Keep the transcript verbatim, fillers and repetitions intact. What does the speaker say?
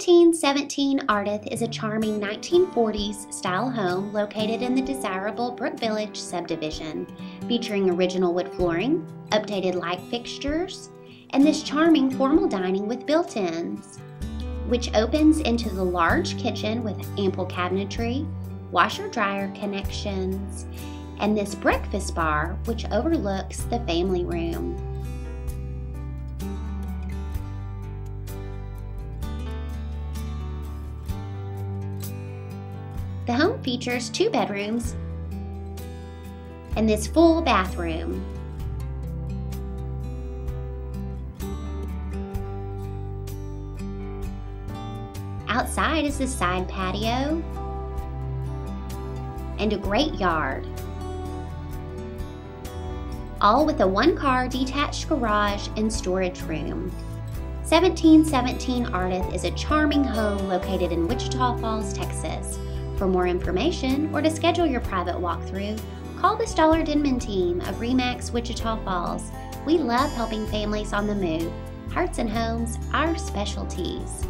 seventeen seventeen Ardath is a charming nineteen forties style home located in the desirable Brook Village subdivision, featuring original wood flooring, updated light fixtures, and this charming formal dining with built-ins, which opens into the large kitchen with ample cabinetry, washer-dryer connections, and this breakfast bar which overlooks the family room. The home features two bedrooms and this full bathroom. Outside is the side patio and a great yard, all with a one-car detached garage and storage room. seventeen seventeen Ardath is a charming home located in Wichita Falls, Texas. For more information or to schedule your private walkthrough, call the Stahler Denman team of RE/MAX Wichita Falls. We love helping families on the move. Hearts and homes, our specialties.